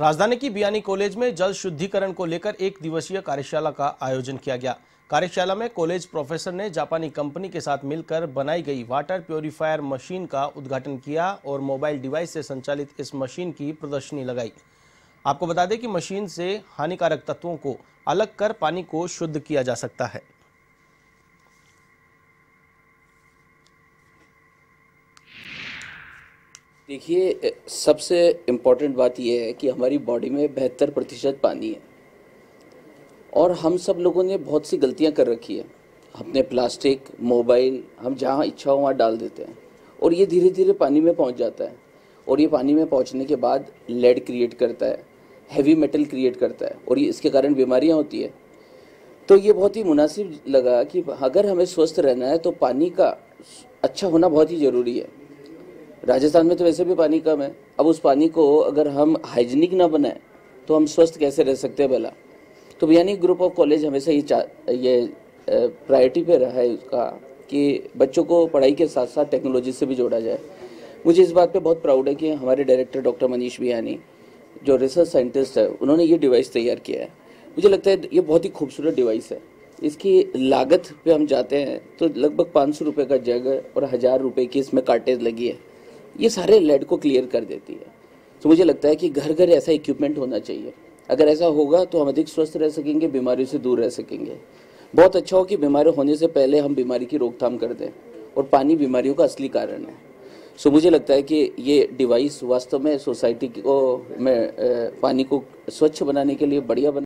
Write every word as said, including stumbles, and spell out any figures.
राजधानी की बियानी कॉलेज में जल शुद्धिकरण को लेकर एक दिवसीय कार्यशाला का आयोजन किया गया। कार्यशाला में कॉलेज प्रोफेसर ने जापानी कंपनी के साथ मिलकर बनाई गई वाटर प्योरीफायर मशीन का उद्घाटन किया और मोबाइल डिवाइस से संचालित इस मशीन की प्रदर्शनी लगाई। आपको बता दें कि मशीन से हानिकारक तत्वों को अलग कर पानी को शुद्ध किया जा सकता है। देखिए, सबसे इम्पॉर्टेंट बात यह है कि हमारी बॉडी में बहत्तर प्रतिशत पानी है और हम सब लोगों ने बहुत सी गलतियां कर रखी है। अपने प्लास्टिक, मोबाइल हम जहां इच्छा हो वहाँ डाल देते हैं और ये धीरे धीरे पानी में पहुंच जाता है और ये पानी में पहुंचने के बाद लेड क्रिएट करता है, हैवी मेटल क्रिएट करता है और ये इसके कारण बीमारियाँ होती है। तो ये बहुत ही मुनासिब लगा कि अगर हमें स्वस्थ रहना है तो पानी का अच्छा होना बहुत ही ज़रूरी है। राजस्थान में तो वैसे भी पानी कम है, अब उस पानी को अगर हम हाइजीनिक ना बनाएं तो हम स्वस्थ कैसे रह सकते हैं भला। तो बियानी ग्रुप ऑफ कॉलेज हमेशा ये ये प्रायोरिटी पे रहा है उसका कि बच्चों को पढ़ाई के साथ साथ टेक्नोलॉजी से भी जोड़ा जाए। मुझे इस बात पे बहुत प्राउड है कि हमारे डायरेक्टर डॉक्टर मनीष वियानी जो रिसर्च साइंटिस्ट है, उन्होंने ये डिवाइस तैयार किया है। मुझे लगता है ये बहुत ही खूबसूरत डिवाइस है। इसकी लागत पे हम जाते हैं तो लगभग पाँच सौ रुपये का जग और हज़ार रुपये की इसमें कार्टेज लगी है। ये सारे लेड को क्लियर कर देती है। तो मुझे लगता है कि घर घर ऐसा इक्विपमेंट होना चाहिए। अगर ऐसा होगा तो हम अधिक स्वस्थ रह सकेंगे, बीमारियों से दूर रह सकेंगे। बहुत अच्छा हो कि बीमारी होने से पहले हम बीमारी की रोकथाम कर दें और पानी बीमारियों का असली कारण है। सो मुझे लगता है कि ये डिवाइस वास्तव में सोसाइटी को में पानी को स्वच्छ बनाने के लिए बढ़िया बना